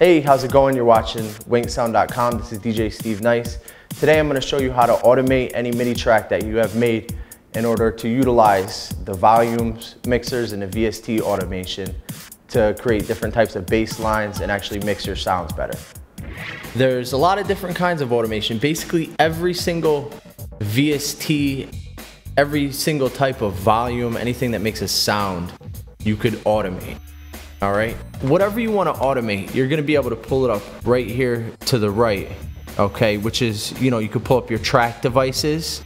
Hey, how's it going? You're watching WinkSound.com. This is DJ Steve Nice. Today I'm going to show you how to automate any MIDI track that you have made in order to utilize the volumes, mixers, and the VST automation to create different types of bass lines and actually mix your sounds better. There's a lot of different kinds of automation. Basically, every single VST, every single type of volume, anything that makes a sound, you could automate. All right, whatever you want to automate, you're going to be able to pull it up right here to the right, okay, which is, you know, you could pull up your track devices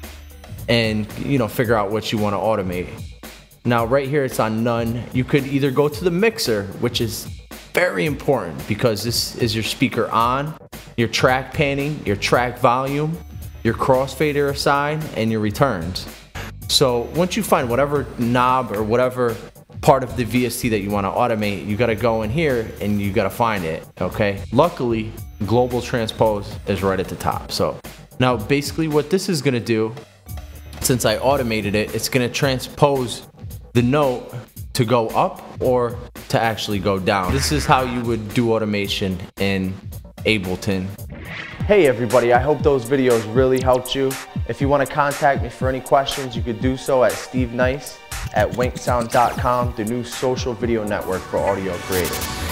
and, you know, figure out what you want to automate. Now right here it's on none. You could either go to the mixer, which is very important because this is your speaker on, your track panning, your track volume, your crossfader aside, and your returns. So once you find whatever knob or whatever part of the VST that you want to automate, you got to go in here and you got to find it, okay? Luckily, global transpose is right at the top. So now basically what this is going to do, since I automated it, it's going to transpose the note to go up or to actually go down. This is how you would do automation in Ableton. Hey everybody, I hope those videos really helped you. If you want to contact me for any questions, you could do so at Steve Nice at WinkSound.com, the new social video network for audio creators.